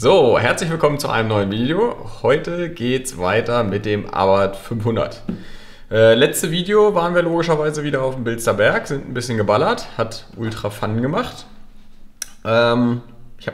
So, herzlich willkommen zu einem neuen Video. Heute geht's weiter mit dem Abarth 500. Letzte Video waren wir logischerweise wieder auf dem Bilster Berg, sind ein bisschen geballert, hat ultra Fun gemacht. Ich habe ein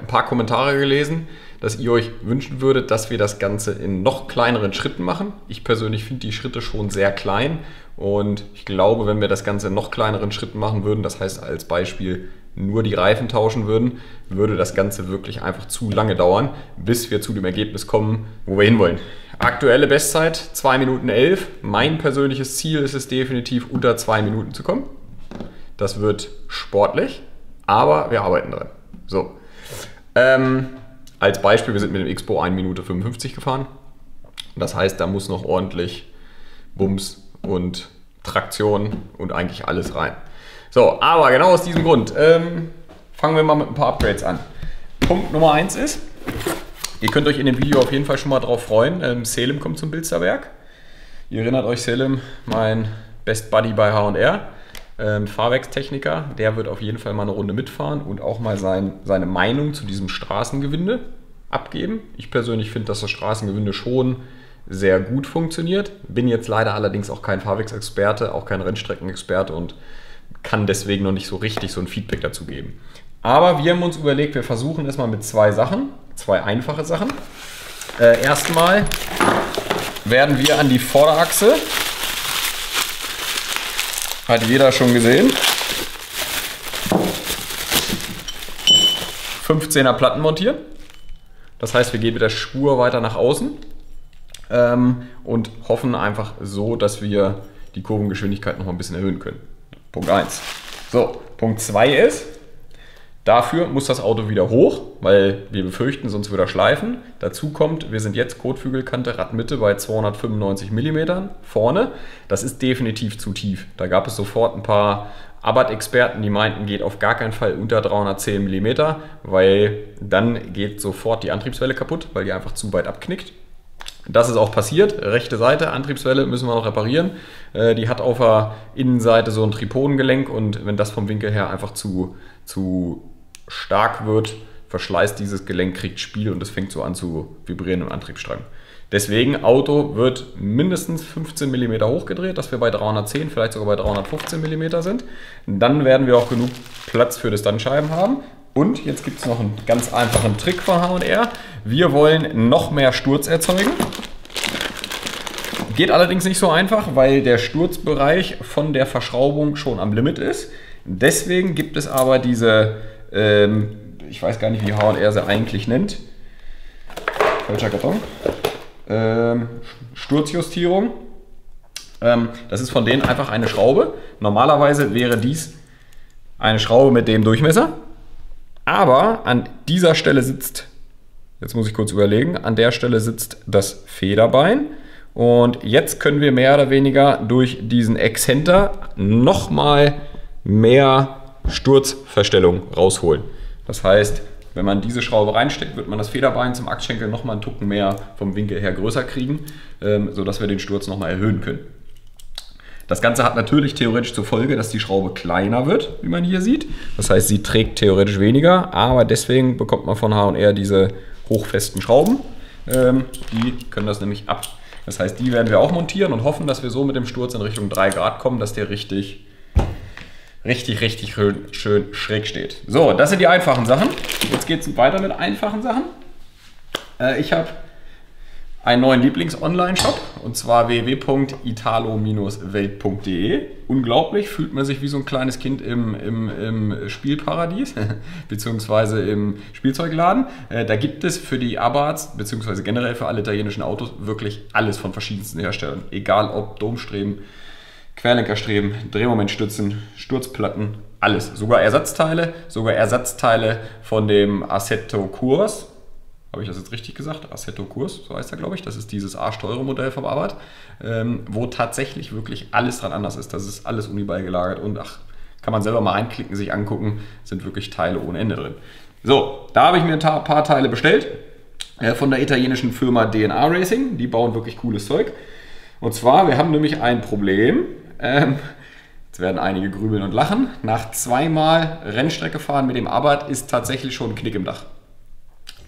paar Kommentare gelesen, dass ihr euch wünschen würdet, dass wir das Ganze in noch kleineren Schritten machen. Ich persönlich finde die Schritte schon sehr klein und ich glaube, wenn wir das Ganze in noch kleineren Schritten machen würden, das heißt als Beispiel nur die Reifen tauschen würden, würde das Ganze wirklich einfach zu lange dauern, bis wir zu dem Ergebnis kommen, wo wir hinwollen. Aktuelle Bestzeit 2 Minuten 11. Mein persönliches Ziel ist es definitiv, unter 2 Minuten zu kommen. Das wird sportlich, aber wir arbeiten dran. So. Als Beispiel, wir sind mit dem X-Pro 1 Minute 55 gefahren. Das heißt, da muss noch ordentlich Bums und Traktion und eigentlich alles rein. So, aber genau aus diesem Grund fangen wir mal mit ein paar Upgrades an. Punkt Nummer 1 ist, ihr könnt euch in dem Video auf jeden Fall schon mal drauf freuen. Selim kommt zum Bilster Berg. Ihr erinnert euch, Selim, mein Best Buddy bei H&R, Fahrwerkstechniker, der wird auf jeden Fall mal eine Runde mitfahren und auch mal seine Meinung zu diesem Straßengewinde abgeben. Ich persönlich finde, dass das Straßengewinde schon sehr gut funktioniert. Bin jetzt leider allerdings auch kein Fahrwerksexperte, auch kein Rennstreckenexperte und kann deswegen noch nicht so richtig so ein Feedback dazu geben. Aber wir haben uns überlegt, wir versuchen erstmal mit zwei Sachen, zwei einfache Sachen. Erstmal werden wir an die Vorderachse, hat jeder schon gesehen, 15er Platten montieren. Das heißt, wir gehen mit der Spur weiter nach außen und hoffen einfach so, dass wir die Kurvengeschwindigkeit noch mal ein bisschen erhöhen können. Punkt 1. So, Punkt 2 ist, dafür muss das Auto wieder hoch, weil wir befürchten, sonst würde er schleifen. Dazu kommt, wir sind jetzt Kotflügelkante Radmitte bei 295 mm vorne. Das ist definitiv zu tief. Da gab es sofort ein paar Abarth-Experten, die meinten, geht auf gar keinen Fall unter 310 mm, weil dann geht sofort die Antriebswelle kaputt, weil die einfach zu weit abknickt. Das ist auch passiert. Rechte Seite, Antriebswelle müssen wir noch reparieren. Die hat auf der Innenseite so ein Tripodengelenk und wenn das vom Winkel her einfach zu stark wird, verschleißt dieses Gelenk, kriegt Spiel und es fängt so an zu vibrieren im Antriebsstrang. Deswegen, Auto wird mindestens 15 mm hochgedreht, dass wir bei 310, vielleicht sogar bei 315 mm sind. Dann werden wir auch genug Platz für Distanzscheiben haben. Und jetzt gibt es noch einen ganz einfachen Trick von H&R. Wir wollen noch mehr Sturz erzeugen. Geht allerdings nicht so einfach, weil der Sturzbereich von der Verschraubung schon am Limit ist. Deswegen gibt es aber diese, ich weiß gar nicht, wie H&R sie eigentlich nennt. Falscher Karton. Sturzjustierung. Das ist von denen einfach eine Schraube. Normalerweise wäre dies eine Schraube mit dem Durchmesser. Aber an dieser Stelle sitzt, jetzt muss ich kurz überlegen, an der Stelle sitzt das Federbein. Und jetzt können wir mehr oder weniger durch diesen Exzenter nochmal mehr Sturzverstellung rausholen. Das heißt, wenn man diese Schraube reinsteckt, wird man das Federbein zum Achsschenkel nochmal einen Tucken mehr vom Winkel her größer kriegen, sodass wir den Sturz nochmal erhöhen können. Das Ganze hat natürlich theoretisch zur Folge, dass die Schraube kleiner wird, wie man hier sieht. Das heißt, sie trägt theoretisch weniger, aber deswegen bekommt man von H&R diese hochfesten Schrauben. Die können das nämlich ab. Das heißt, die werden wir auch montieren und hoffen, dass wir so mit dem Sturz in Richtung 3 Grad kommen, dass der richtig schön schräg steht. So, das sind die einfachen Sachen. Jetzt geht es weiter mit einfachen Sachen. Ich habe einen neuen Lieblings-Online-Shop und zwar www.italo-welt.de. Unglaublich, fühlt man sich wie so ein kleines Kind im Spielparadies beziehungsweise im Spielzeugladen. Da gibt es für die Abarths beziehungsweise generell für alle italienischen Autos wirklich alles von verschiedensten Herstellern. Egal ob Domstreben, Querlenkerstreben, Drehmomentstützen, Sturzplatten, alles. Sogar Ersatzteile von dem Assetto Corsa. Habe ich das jetzt richtig gesagt? Assetto Corsa, so heißt er, glaube ich. Das ist dieses arschteure Modell vom Abarth, wo tatsächlich wirklich alles dran anders ist. Das ist alles uniball gelagert und ach, kann man selber mal reinklicken, sich angucken, sind wirklich Teile ohne Ende drin. So, da habe ich mir ein paar Teile bestellt von der italienischen Firma DNA Racing. Die bauen wirklich cooles Zeug. Und zwar, wir haben nämlich ein Problem. Jetzt werden einige grübeln und lachen. Nach zweimal Rennstrecke fahren mit dem Abarth ist tatsächlich schon ein Knick im Dach.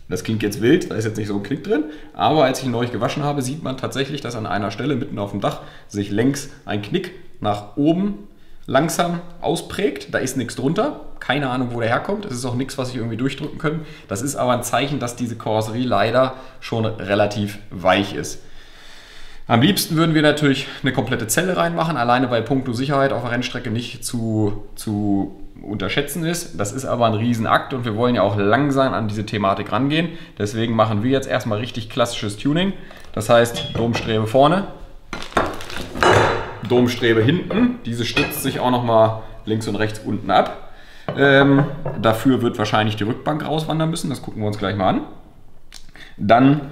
Das klingt jetzt wild, da ist jetzt nicht so ein Knick drin, aber als ich ihn neulich gewaschen habe, sieht man tatsächlich, dass an einer Stelle mitten auf dem Dach sich längs ein Knick nach oben langsam ausprägt. Da ist nichts drunter, keine Ahnung, wo der herkommt. Es ist auch nichts, was ich irgendwie durchdrücken kann. Das ist aber ein Zeichen, dass diese Karosserie leider schon relativ weich ist. Am liebsten würden wir natürlich eine komplette Zelle reinmachen, alleine bei puncto Sicherheit auf der Rennstrecke nicht zu unterschätzen ist. Das ist aber ein Riesenakt und wir wollen ja auch langsam an diese Thematik rangehen. Deswegen machen wir jetzt erstmal richtig klassisches Tuning. Das heißt Domstrebe vorne, Domstrebe hinten. Diese stützt sich auch nochmal links und rechts unten ab. Dafür wird wahrscheinlich die Rückbank rauswandern müssen, das gucken wir uns gleich mal an. Dann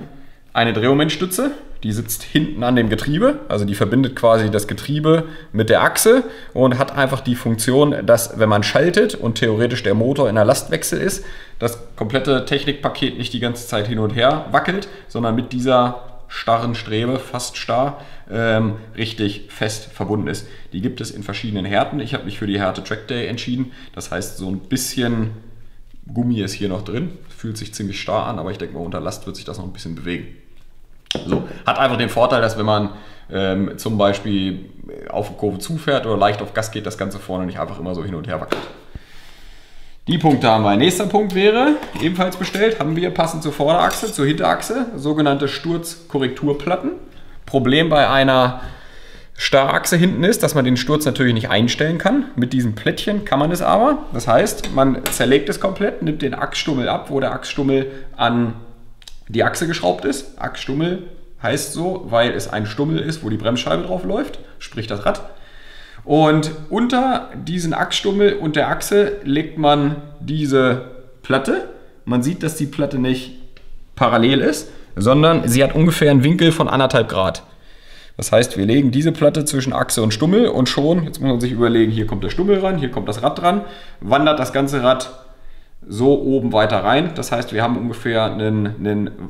eine Drehmomentstütze, die sitzt hinten an dem Getriebe, also die verbindet quasi das Getriebe mit der Achse und hat einfach die Funktion, dass wenn man schaltet und theoretisch der Motor in der Lastwechsel ist, das komplette Technikpaket nicht die ganze Zeit hin und her wackelt, sondern mit dieser starren Strebe, fast starr, richtig fest verbunden ist. Die gibt es in verschiedenen Härten. Ich habe mich für die Härte Trackday entschieden, das heißt so ein bisschen Gummi ist hier noch drin, fühlt sich ziemlich starr an, aber ich denke mal unter Last wird sich das noch ein bisschen bewegen. So, hat einfach den Vorteil, dass wenn man zum Beispiel auf eine Kurve zufährt oder leicht auf Gas geht, das Ganze vorne nicht einfach immer so hin und her wackelt. Die Punkte haben wir. Nächster Punkt wäre, ebenfalls bestellt, haben wir passend zur Vorderachse, zur Hinterachse, sogenannte Sturzkorrekturplatten. Problem bei einer Starrachse hinten ist, dass man den Sturz natürlich nicht einstellen kann. Mit diesem Plättchen kann man es aber. Das heißt, man zerlegt es komplett, nimmt den Achsstummel ab, wo der Achsstummel an die Achse geschraubt ist. Achsstummel heißt so, weil es ein Stummel ist, wo die Bremsscheibe drauf läuft, sprich das Rad. Und unter diesen Achsstummel und der Achse legt man diese Platte. Man sieht, dass die Platte nicht parallel ist, sondern sie hat ungefähr einen Winkel von 1,5 Grad. Das heißt, wir legen diese Platte zwischen Achse und Stummel und schon, jetzt muss man sich überlegen, hier kommt der Stummel ran, hier kommt das Rad dran, wandert das ganze Rad so oben weiter rein. Das heißt, wir haben ungefähr einen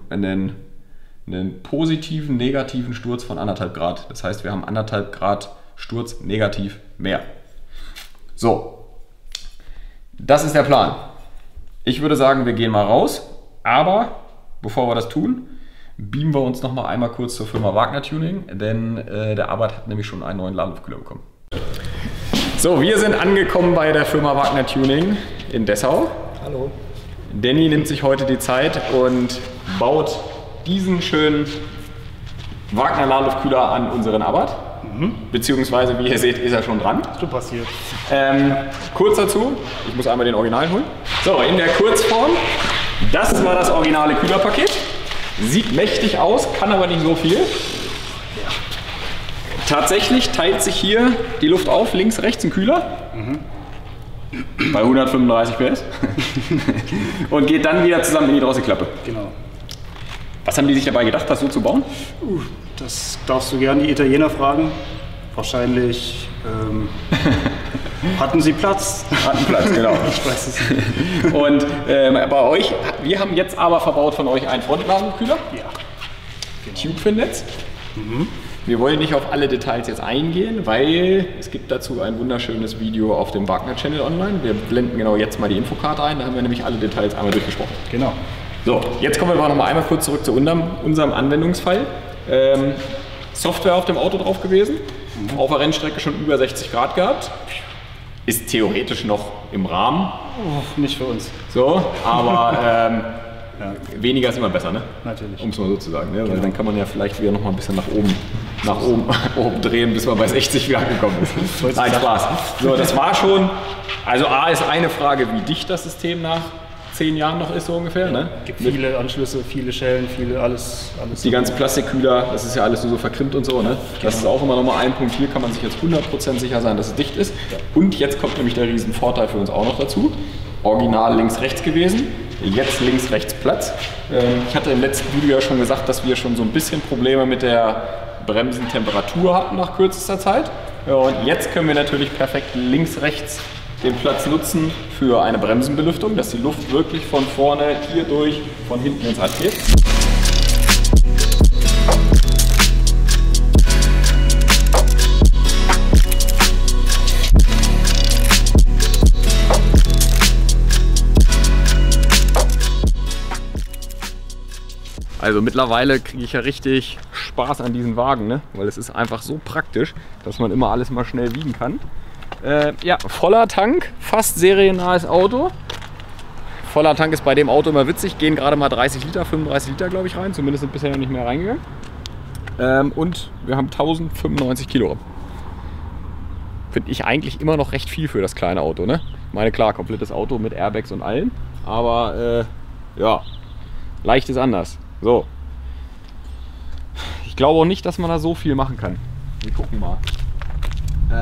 positiven, negativen Sturz von 1,5 Grad. Das heißt, wir haben 1,5 Grad Sturz negativ mehr. So, das ist der Plan. Ich würde sagen, wir gehen mal raus, aber bevor wir das tun, beamen wir uns noch mal einmal kurz zur Firma Wagner Tuning, denn der Abarth hat nämlich schon einen neuen Ladeluftkühler bekommen. So, wir sind angekommen bei der Firma Wagner Tuning in Dessau. Hallo. Danny nimmt sich heute die Zeit und baut diesen schönen Wagner Ladeluftkühler an unseren Abarth. Mhm. Beziehungsweise, wie ihr seht, ist er schon dran. So passiert. Kurz dazu, ich muss einmal den Original holen. So, in der Kurzform, das war das originale Kühlerpaket. Sieht mächtig aus, kann aber nicht so viel. Tatsächlich teilt sich hier die Luft auf, links, rechts ein Kühler. Mhm. Bei 135 PS. Und geht dann wieder zusammen in die Drosselklappe. Genau. Was haben die sich dabei gedacht, das so zu bauen? Das darfst du gerne die Italiener fragen. Wahrscheinlich hatten sie Platz. Hatten Platz, genau. Ich weiß es nicht. Und bei euch, wir haben jetzt aber verbaut von euch einen Frontladenkühler. Ja. Genau. Tube-Finlets. Mhm. Wir wollen nicht auf alle Details jetzt eingehen, weil es gibt dazu ein wunderschönes Video auf dem Wagner-Channel online. Wir blenden genau jetzt mal die Infokarte ein, da haben wir nämlich alle Details einmal durchgesprochen. Genau. So, jetzt kommen wir aber noch mal einmal kurz zurück zu unserem Anwendungsfall. Software auf dem Auto drauf gewesen, mhm. Auf der Rennstrecke schon über 60 Grad gehabt. Ist theoretisch noch im Rahmen. Oh, nicht für uns. So, aber ja. Weniger ist immer besser, ne? Natürlich. Um es mal so zu sagen, ne? Genau. Weil dann kann man ja vielleicht wieder noch mal ein bisschen nach oben drehen, bis man bei 60 Grad gekommen ist. Nein, Spaß. So, das war schon, also A ist eine Frage, wie dicht das System nach 10 Jahren noch ist so ungefähr. Ja, ne? Gibt viele Anschlüsse, viele Schellen, viele alles. Die ganzen Plastikkühler, das ist ja alles nur so verkrimmt und so. Ne? Das ist auch immer nochmal ein Punkt. Hier kann man sich jetzt 100% sicher sein, dass es dicht ist. Ja. Und jetzt kommt nämlich der riesen Vorteil für uns auch noch dazu. Original links-rechts gewesen, jetzt links-rechts Platz. Ich hatte im letzten Video ja schon gesagt, dass wir schon so ein bisschen Probleme mit der Bremsentemperatur hatten nach kürzester Zeit. Und jetzt können wir natürlich perfekt links-rechts den Platz nutzen für eine Bremsenbelüftung, dass die Luft wirklich von vorne hier durch, von hinten ins Rad geht. Also mittlerweile kriege ich ja richtig Spaß an diesen Wagen, ne? Weil es ist einfach so praktisch, dass man immer alles mal schnell wiegen kann. Ja, voller Tank, fast seriennahes Auto. Voller Tank ist bei dem Auto immer witzig, gehen gerade mal 30 Liter, 35 Liter glaube ich rein, zumindest sind bisher noch nicht mehr reingegangen. Und wir haben 1095 Kilogramm. Finde ich eigentlich immer noch recht viel für das kleine Auto, ne? Ich meine, klar, komplettes Auto mit Airbags und allem, aber ja, leicht ist anders. So, ich glaube auch nicht, dass man da so viel machen kann. Wir gucken mal.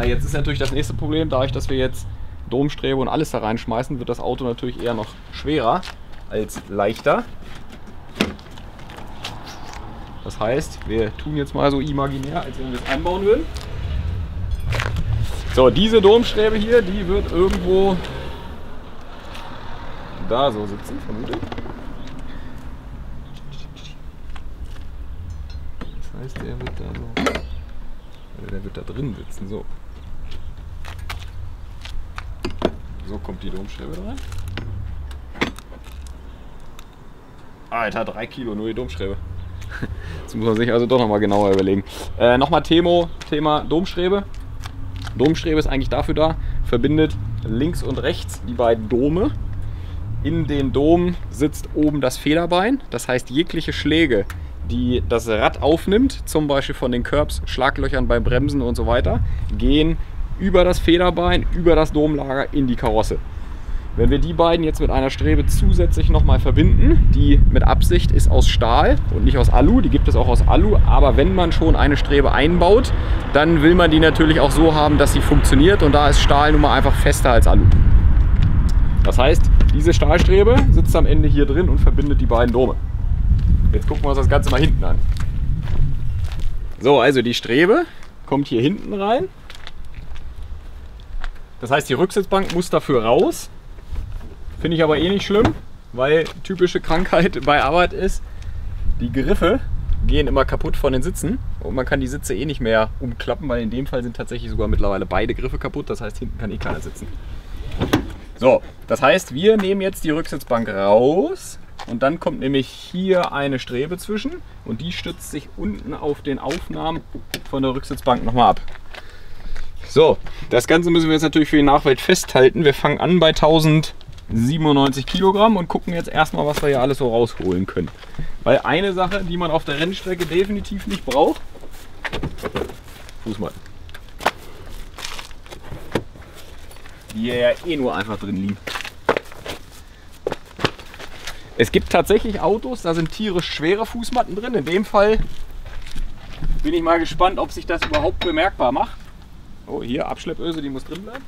Jetzt ist natürlich das nächste Problem, dadurch, dass wir jetzt Domstrebe und alles da reinschmeißen, wird das Auto natürlich eher noch schwerer als leichter. Das heißt, wir tun jetzt mal so imaginär, als wenn wir es einbauen würden. So, diese Domstrebe hier, die wird irgendwo da so sitzen, vermutlich. Das heißt, der wird da so, oder der wird da drin sitzen, so. So kommt die Domstrebe da rein. Alter, 3 Kilo, nur die Domstrebe. Das muss man sich also doch nochmal genauer überlegen. Nochmal Thema Domstrebe. Domstrebe ist eigentlich dafür da, verbindet links und rechts die beiden Dome. In den Dom sitzt oben das Federbein, das heißt jegliche Schläge, die das Rad aufnimmt, zum Beispiel von den Curbs, Schlaglöchern beim Bremsen und so weiter, gehen über das Federbein, über das Domlager in die Karosse. Wenn wir die beiden jetzt mit einer Strebe zusätzlich nochmal verbinden, die mit Absicht ist aus Stahl und nicht aus Alu, die gibt es auch aus Alu, aber wenn man schon eine Strebe einbaut, dann will man die natürlich auch so haben, dass sie funktioniert und da ist Stahl nun mal einfach fester als Alu. Das heißt, diese Stahlstrebe sitzt am Ende hier drin und verbindet die beiden Dome. Jetzt gucken wir uns das Ganze mal hinten an. So, also die Strebe kommt hier hinten rein. Das heißt, die Rücksitzbank muss dafür raus. Finde ich aber eh nicht schlimm, weil typische Krankheit bei Abarth ist, die Griffe gehen immer kaputt von den Sitzen und man kann die Sitze eh nicht mehr umklappen, weil in dem Fall sind tatsächlich sogar mittlerweile beide Griffe kaputt, das heißt hinten kann eh keiner sitzen. So, das heißt, wir nehmen jetzt die Rücksitzbank raus und dann kommt nämlich hier eine Strebe zwischen und die stützt sich unten auf den Aufnahmen von der Rücksitzbank nochmal ab. So, das Ganze müssen wir jetzt natürlich für die Nachwelt festhalten. Wir fangen an bei 1097 Kilogramm und gucken jetzt erstmal, was wir hier alles so rausholen können. Weil eine Sache, die man auf der Rennstrecke definitiv nicht braucht, Fußball, die ja eh nur einfach drin liegen. Es gibt tatsächlich Autos, da sind tierisch schwere Fußmatten drin. In dem Fall bin ich mal gespannt, ob sich das überhaupt bemerkbar macht. Oh, hier Abschleppöse, die muss drin bleiben.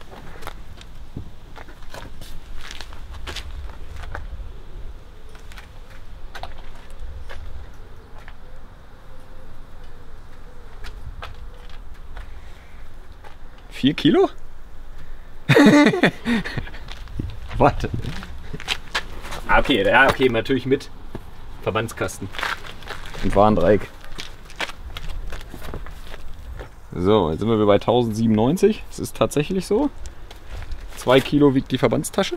Kilo? Warte. Okay, ja, okay, natürlich mit Verbandskasten und Warndreieck. So, jetzt sind wir bei 1097. Es ist tatsächlich so. 2 Kilo wiegt die Verbandstasche.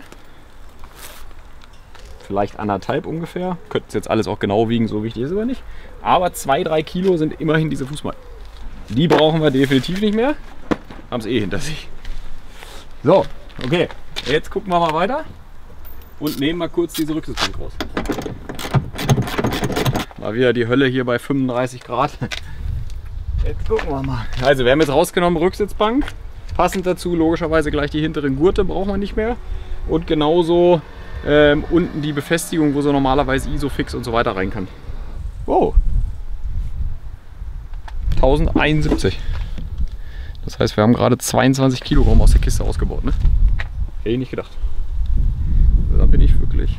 Vielleicht 1,5 ungefähr. Könnten es jetzt alles auch genau wiegen, so wichtig ist es aber nicht. Aber 2-3 Kilo sind immerhin diese Fußmatten. Die brauchen wir definitiv nicht mehr. Haben es eh hinter sich. So, okay. Jetzt gucken wir mal weiter und nehmen mal kurz diese Rücksitzbank raus. Mal wieder die Hölle hier bei 35 Grad. Jetzt gucken wir mal. Also wir haben jetzt rausgenommen Rücksitzbank. Passend dazu logischerweise gleich die hinteren Gurte brauchen wir nicht mehr. Und genauso unten die Befestigung, wo so normalerweise Isofix und so weiter rein kann. Wow. 1071. Das heißt, wir haben gerade 22 Kilogramm aus der Kiste ausgebaut, ne? Hätte ich nicht gedacht. Da bin ich wirklich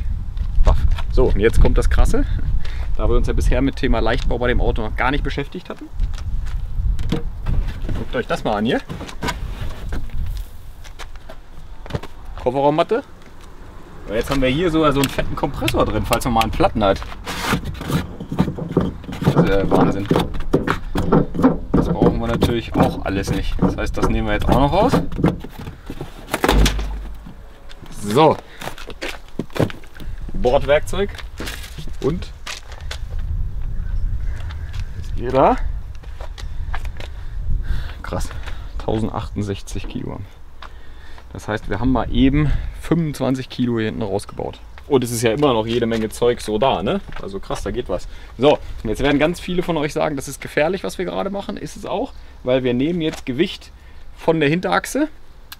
baff. So, und jetzt kommt das Krasse. Da wir uns ja bisher mit Thema Leichtbau bei dem Auto noch gar nicht beschäftigt hatten. Guckt euch das mal an hier. Kofferraummatte. Und jetzt haben wir hier sogar so einen fetten Kompressor drin, falls man mal einen Platten hat. Das ist ja Wahnsinn. Brauchen wir natürlich auch alles nicht. Das heißt, das nehmen wir jetzt auch noch raus. So. Bordwerkzeug und Räder. Krass, 1068 Kilo. Das heißt, wir haben mal eben 25 Kilo hier hinten rausgebaut. Und es ist ja immer noch jede Menge Zeug so da, ne? Also krass, da geht was. So, jetzt werden ganz viele von euch sagen, das ist gefährlich, was wir gerade machen. Ist es auch, weil wir nehmen jetzt Gewicht von der Hinterachse.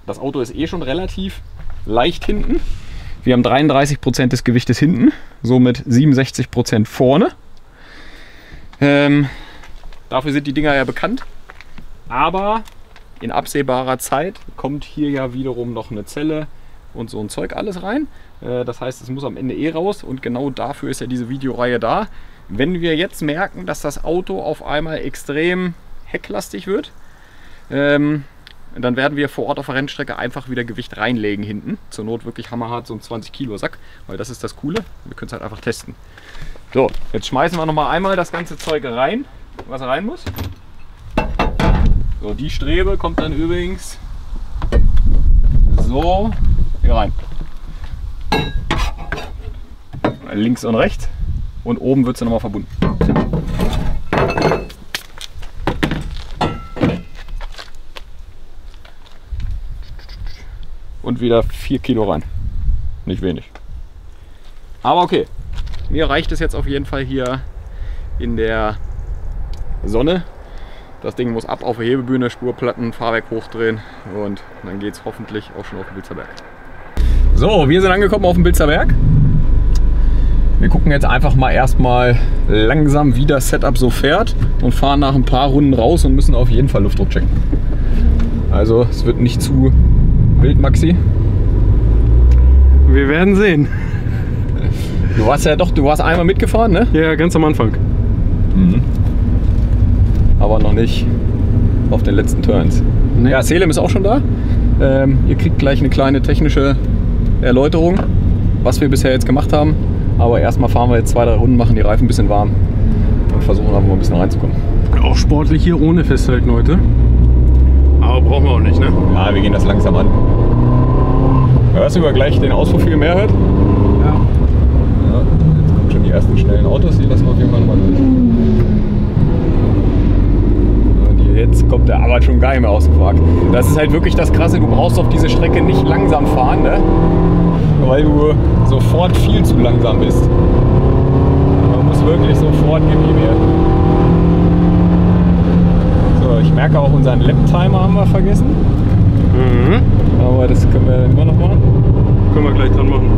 Das Auto ist eh schon relativ leicht hinten. Wir haben 33% des Gewichtes hinten, somit 67% vorne. Dafür sind die Dinger ja bekannt. Aber in absehbarer Zeit kommt hier ja wiederum noch eine Zelle und so ein Zeug alles rein. Das heißt, es muss am Ende eh raus und genau dafür ist ja diese Videoreihe da. Wenn wir jetzt merken, dass das Auto auf einmal extrem hecklastig wird, dann werden wir vor Ort auf der Rennstrecke einfach wieder Gewicht reinlegen hinten. Zur Not wirklich hammerhart so ein 20 Kilo Sack, weil das ist das Coole. Wir können es halt einfach testen. So, jetzt schmeißen wir nochmal einmal das ganze Zeug rein, was rein muss. So, die Strebe kommt dann übrigens so hier rein. Links und rechts. Und oben wird sie nochmal verbunden. Und wieder 4 Kilo rein. Nicht wenig. Aber okay. Mir reicht es jetzt auf jeden Fall hier in der Sonne. Das Ding muss ab auf der Hebebühne, Spurplatten, Fahrwerk hochdrehen und dann geht es hoffentlich auch schon auf den Bilster Berg. So, wir sind angekommen auf dem Bilster Berg. Wir gucken jetzt einfach mal erstmal langsam, wie das Setup so fährt und fahren nach ein paar Runden raus und müssen auf jeden Fall Luftdruck checken. Also es wird nicht zu wild, Maxi. Wir werden sehen. Du warst einmal mitgefahren, ne? Ja, ganz am Anfang. Mhm. Aber noch nicht auf den letzten Turns. Nee. Ja, Selim ist auch schon da. Ihr kriegt gleich eine kleine technische Erläuterung, was wir bisher jetzt gemacht haben. Aber erstmal fahren wir jetzt 2-3 Runden, machen die Reifen ein bisschen warm und versuchen einfach mal ein bisschen reinzukommen. Auch sportlich hier ohne Festhalten heute. Aber brauchen wir auch nicht, ne? Ja, wir gehen das langsam an. Hörst du gleich den Auspuff viel mehr hört? Ja. Ja. Jetzt kommen schon die ersten schnellen Autos, die lassen wir auf jeden Fall nochmal durch. Jetzt kommt der Abarth schon gar nicht mehr aus dem Quark. Das ist halt wirklich das Krasse, du brauchst auf diese Strecke nicht langsam fahren, ne? Weil du sofort viel zu langsam bist. Man muss wirklich sofort geben hier. So, ich merke auch, unseren Lap-Timer haben wir vergessen. Mhm. Aber das können wir immer noch machen. Können wir gleich dran machen.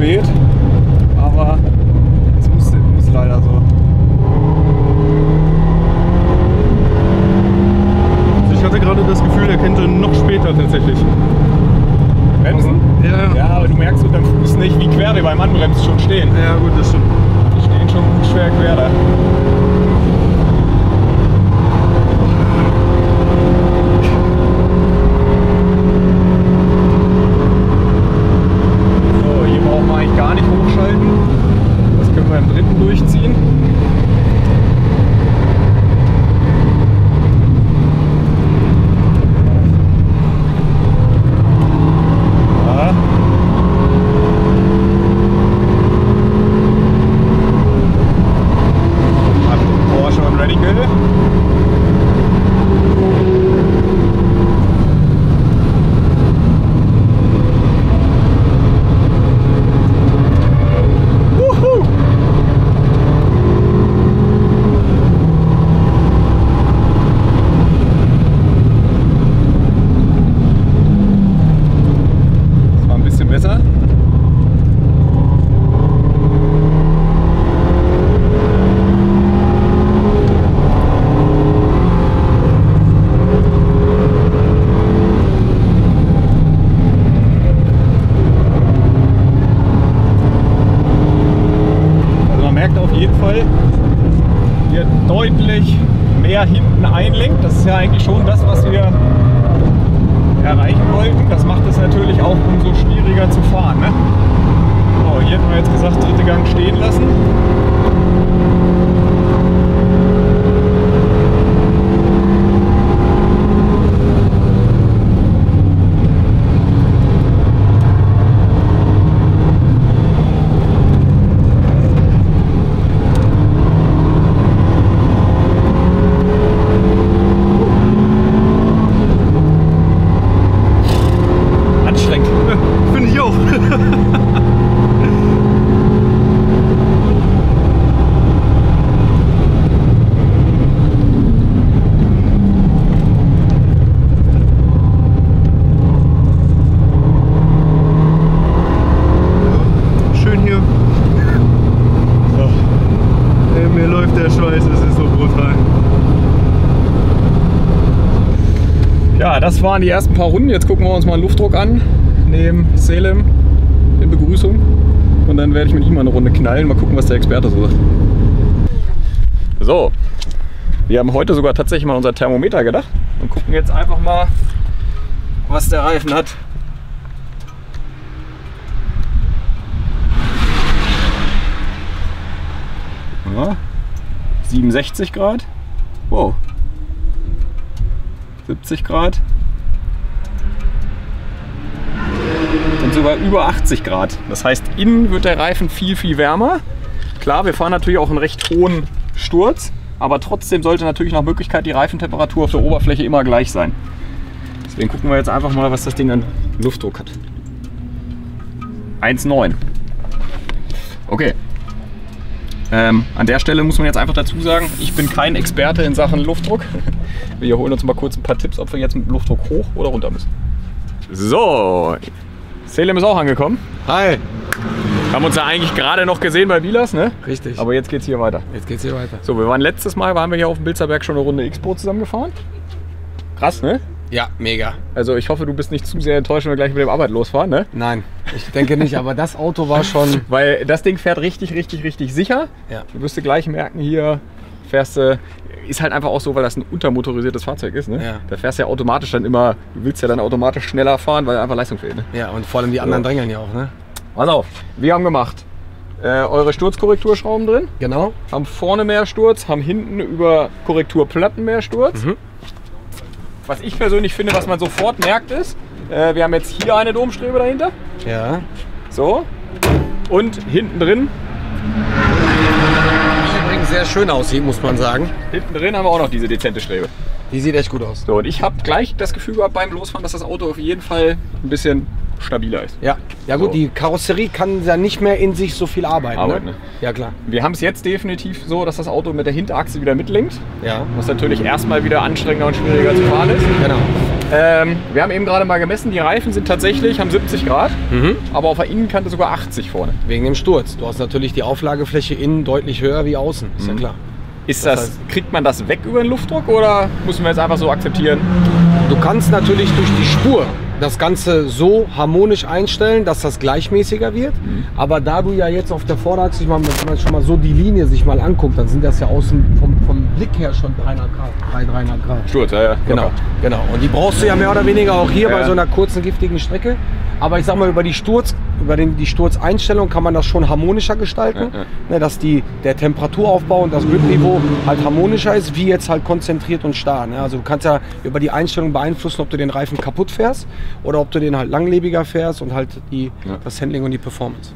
spät, aber es muss leider so. Ich hatte gerade das Gefühl, der könnte noch später tatsächlich bremsen. Ja, aber du merkst mit deinem Fuß nicht, wie quer der beim Anbremsen schon stehen. Ja gut, das stimmt. Die stehen schon gut schwer quer da. So, hier brauchen wir eigentlich gar nicht hochschalten. Das können wir im dritten durchziehen. Deutlich mehr hinten einlenkt. Das ist ja eigentlich schon das, was wir erreichen wollten. Das macht es natürlich auch umso schwieriger zu fahren, ne? So, hier hätten wir jetzt gesagt, dritte Gang stehen lassen. Das waren die ersten paar Runden. Jetzt gucken wir uns mal einen Luftdruck an, neben Selim in Begrüßung, und dann werde ich mit ihm mal eine Runde knallen. Mal gucken, was der Experte so sagt. So, wir haben heute sogar tatsächlich mal unser Thermometer gedacht und gucken jetzt einfach mal, was der Reifen hat. Ja, 67 Grad. Wow. 70 Grad und sogar über 80 Grad. Das heißt, innen wird der Reifen viel, viel wärmer. Klar, wir fahren natürlich auch einen recht hohen Sturz, aber trotzdem sollte natürlich nach Möglichkeit die Reifentemperatur auf der Oberfläche immer gleich sein. Deswegen gucken wir jetzt einfach mal, was das Ding an Luftdruck hat. 1,9. Okay. An der Stelle muss man jetzt einfach dazu sagen, ich bin kein Experte in Sachen Luftdruck. Wir holen uns mal kurz ein paar Tipps, ob wir jetzt mit Luftdruck hoch oder runter müssen. So, Selim ist auch angekommen. Hi. Haben uns ja eigentlich gerade noch gesehen bei Bilas, ne? Richtig. Aber jetzt geht's hier weiter. Jetzt geht's hier weiter. So, wir waren letztes Mal, waren wir hier auf dem Bilster Berg schon eine Runde X-Pro zusammengefahren. Krass, ne? Ja, mega. Also ich hoffe, du bist nicht zu sehr enttäuscht, wenn wir gleich mit dem Abarth losfahren, ne? Nein, ich denke nicht, aber das Auto war schon... Weil das Ding fährt richtig sicher. Ja. Du wirst gleich merken, hier fährst du... Ist halt einfach auch so, weil das ein untermotorisiertes Fahrzeug ist, ne? Ja. Da fährst du ja automatisch dann immer... Du willst ja dann automatisch schneller fahren, weil einfach Leistung fehlt, ne? Ja, und vor allem die anderen drängeln ja auch, ne? Pass auf, wir haben gemacht eure Sturzkorrekturschrauben drin. Genau. Haben vorne mehr Sturz, haben hinten über Korrekturplatten mehr Sturz. Mhm. Was ich persönlich finde, was man sofort merkt, ist, wir haben jetzt hier eine Domstrebe dahinter. Ja. So. Und hinten drin. Die übrigens sehr schön aussieht, muss man sagen. Hinten drin haben wir auch noch diese dezente Strebe. Die sieht echt gut aus. So, und ich habe gleich das Gefühl gehabt beim Losfahren, dass das Auto auf jeden Fall ein bisschen stabiler ist. Ja, ja gut, so. Die Karosserie kann ja nicht mehr in sich so viel arbeiten, ne? Ja klar. Wir haben es jetzt definitiv so, dass das Auto mit der Hinterachse wieder mitlenkt. Ja. Was natürlich erstmal wieder anstrengender und schwieriger zu fahren ist. Genau. Wir haben eben gerade mal gemessen, die Reifen sind tatsächlich, haben 70 Grad, aber auf der Innenkante sogar 80 vorne. Wegen dem Sturz. Du hast natürlich die Auflagefläche innen deutlich höher wie außen, ist ja klar. Ist das, kriegt man das weg über den Luftdruck oder müssen wir jetzt einfach so akzeptieren? Du kannst natürlich durch die Spur das Ganze so harmonisch einstellen, dass das gleichmäßiger wird. Aber da du ja jetzt auf der Vorderachse, wenn man schon mal so die Linie sich mal anguckt, dann sind das ja außen vom Blick her schon 300 Grad. Sturz, ja, ja. Genau, genau. Und die brauchst du ja mehr oder weniger auch hier bei so einer kurzen, giftigen Strecke. Aber ich sag mal, über die Sturzeinstellung kann man das schon harmonischer gestalten, dass der Temperaturaufbau und das Gripniveau halt harmonischer ist, wie jetzt halt konzentriert und starr. Ne? Also du kannst ja über die Einstellung beeinflussen, ob du den Reifen kaputt fährst oder ob du den halt langlebiger fährst und halt das Handling und die Performance.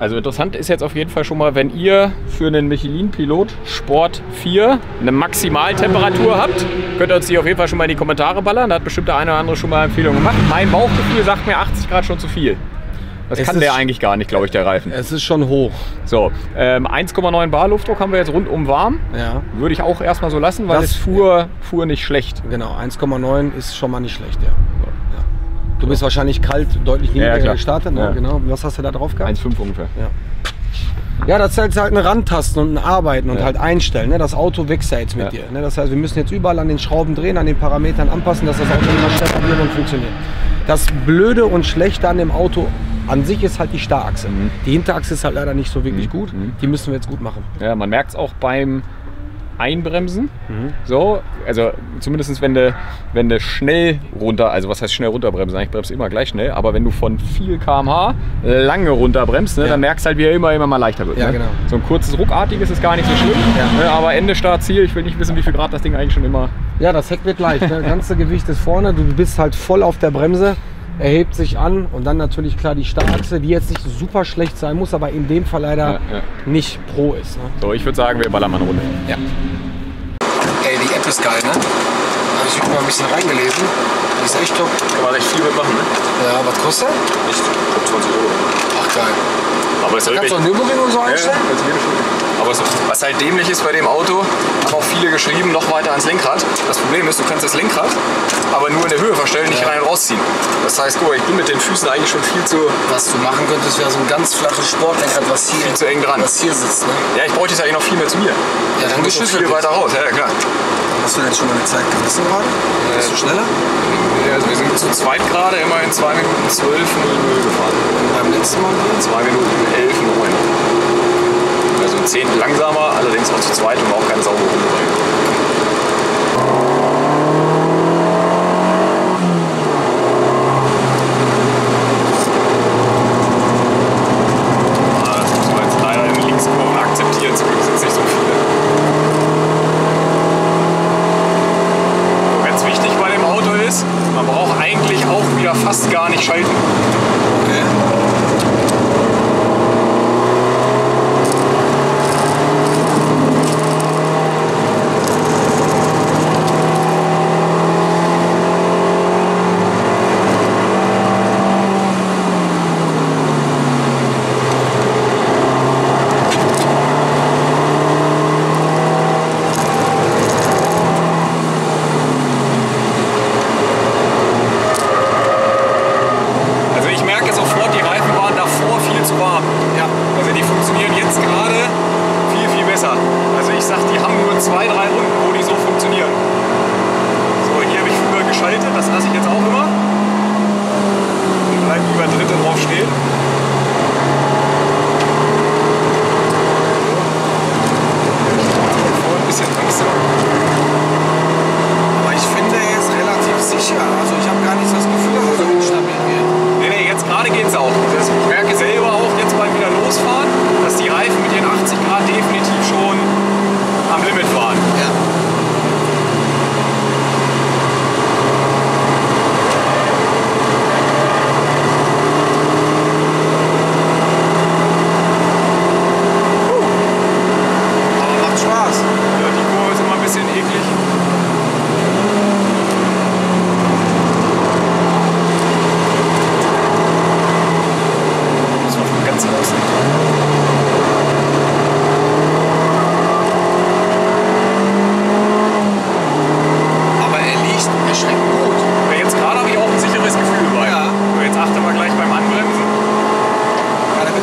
Also interessant ist jetzt auf jeden Fall schon mal, wenn ihr für einen Michelin Pilot Sport 4 eine Maximaltemperatur habt, könnt ihr uns die auf jeden Fall schon mal in die Kommentare ballern. Da hat bestimmt der eine oder andere schon mal Empfehlungen gemacht. Mein Bauchgefühl sagt mir 80 Grad schon zu viel. Das kann der eigentlich gar nicht, glaube ich, der Reifen. Es ist schon hoch. So, 1,9 Bar Luftdruck haben wir jetzt rundum warm. Ja. Würde ich auch erstmal so lassen, weil es fuhr nicht schlecht. Genau, 1,9 ist schon mal nicht schlecht, ja. Du bist wahrscheinlich kalt, deutlich niedriger gestartet. Ne? Ja. Genau. Was hast du da drauf gehabt? 1,5 ungefähr. Ja. Ja, das ist halt ein Rantasten und ein Arbeiten und halt einstellen. Ne? Das Auto wächst ja jetzt mit dir. Ne? Das heißt, wir müssen jetzt überall an den Schrauben drehen, an den Parametern anpassen, dass das Auto immer schneller wird und funktioniert. Das Blöde und Schlechte an dem Auto an sich ist halt die Starrachse. Die Hinterachse ist halt leider nicht so wirklich gut. Die müssen wir jetzt gut machen. Ja, man merkt es auch beim Einbremsen. So, also zumindest wenn du schnell runter, also was heißt schnell runterbremsen? Ich bremse immer gleich schnell, aber wenn du von viel km/h lange runterbremst, ne, dann merkst du halt, wie er immer mal leichter wird. Ja, ne? Genau. So ein kurzes ruckartiges ist gar nicht so schlimm, ne, aber Ende, Start, Ziel, ich will nicht wissen, wie viel Grad das Ding eigentlich schon immer... Ja, das Heck wird leicht, ne? Das ganze Gewicht ist vorne, du bist halt voll auf der Bremse. Er hebt sich an und dann natürlich klar die Starrachse, die jetzt nicht super schlecht sein muss, aber in dem Fall leider nicht pro ist. Ne? So, ich würde sagen, wir ballern mal eine Runde. Ja. Ey, die App ist geil, ne? Habe ich mal ein bisschen reingelesen. Die ist echt top. Kann man echt viel mitmachen, ne? Ja, was kostet das? Nicht, ich glaube 20 Euro. Ach, geil. Aber es ist wirklich... Kannst du Nürburgring und so einstellen? Ja, aber was halt dämlich ist bei dem Auto, haben auch viele geschrieben, noch weiter ans Lenkrad. Das Problem ist, du kannst das Lenkrad aber nur in der Höhe verstellen, nicht rein und rausziehen. Das heißt, guck mal, ich bin mit den Füßen eigentlich schon viel zu... Was du machen könntest, wäre so ein ganz flaches Sportlenkrad, was hier... Viel zu eng dran. Was hier sitzt, ne? Ja, ich bräuchte jetzt eigentlich noch viel mehr zu mir. Ja, dann geschüttelt viel weiter raus, ja klar. Hast du jetzt schon mal eine Zeit gemessen gerade? Bist du schneller? Also wir sind zu zweit gerade immerhin 2 Minuten 12 0 gefahren. Und beim letzten Mal? 2 Minuten 11 9. Also 10 langsamer, allerdings auch zu zweit und auch keine saubere Runde rein. Fast gar nicht schalten. Okay.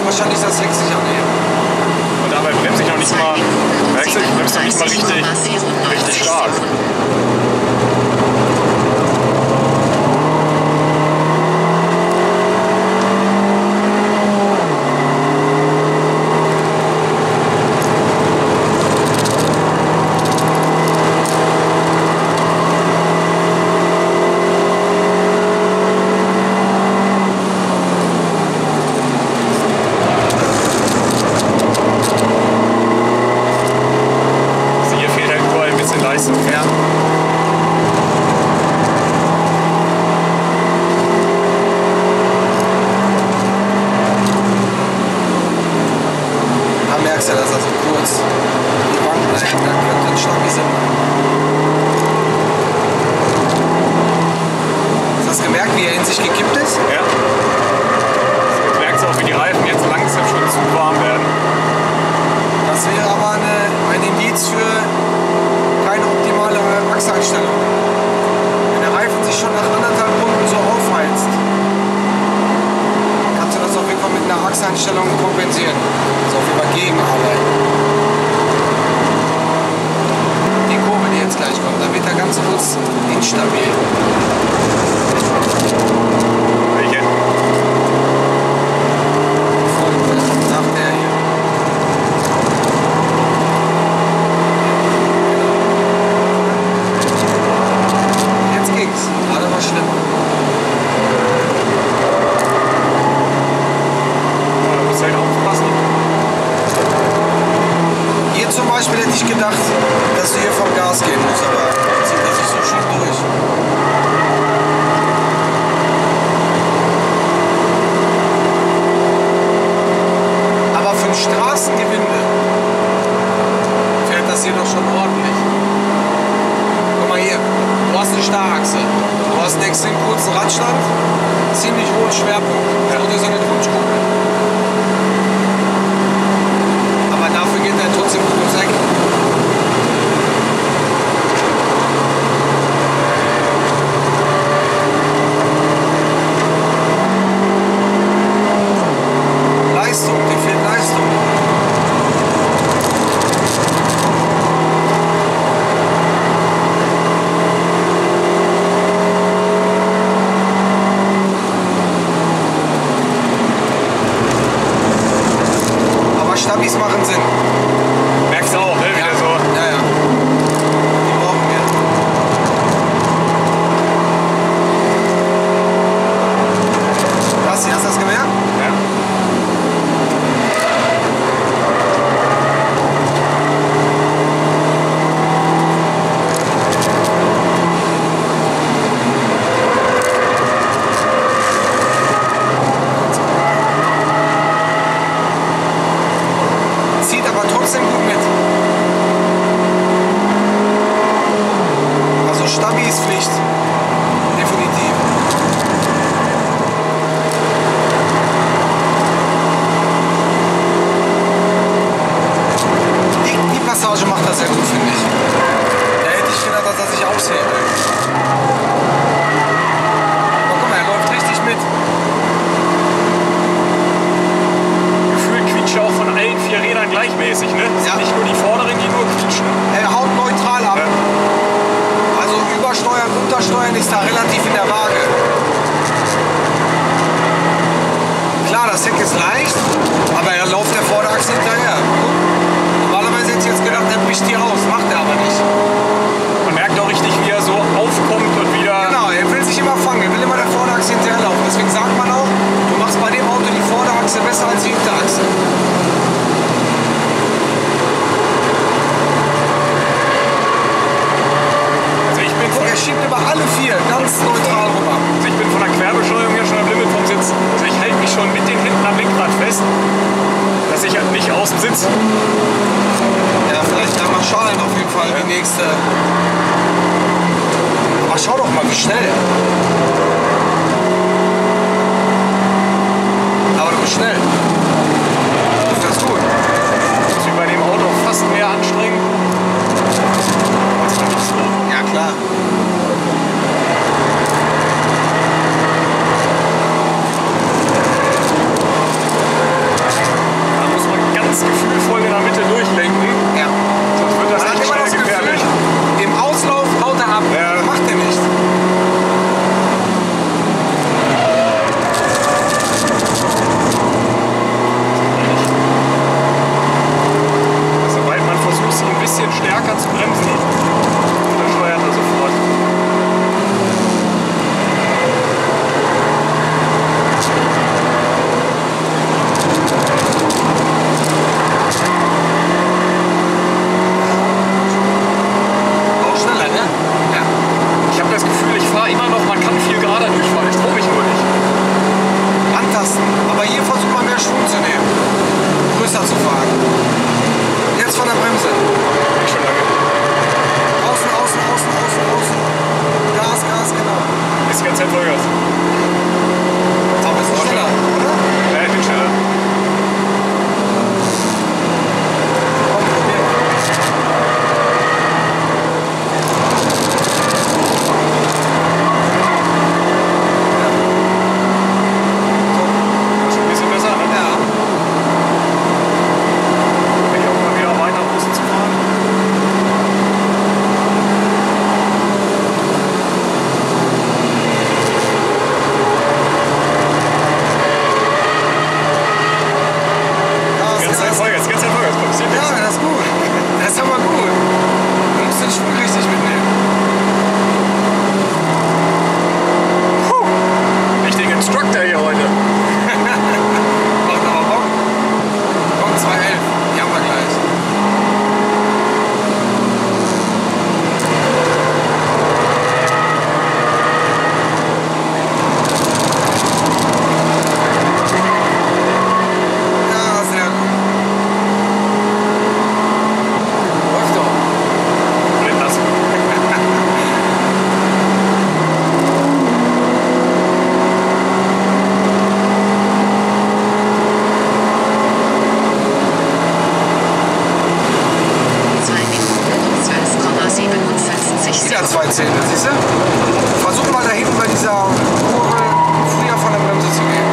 wahrscheinlich das Heck sich anheben. Und dabei bremse ich noch nicht mal, merkst du, ich bremse noch nicht mal richtig stark. Zehntel, siehst du? Versuch mal da hinten bei dieser Kurve früher von der Bremse zu gehen.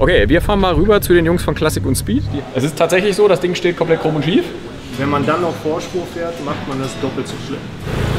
Okay, wir fahren mal rüber zu den Jungs von Classic und Speed. Es ist tatsächlich so, das Ding steht komplett krumm und schief. Wenn man dann auf Vorspur fährt, macht man das doppelt so schlimm.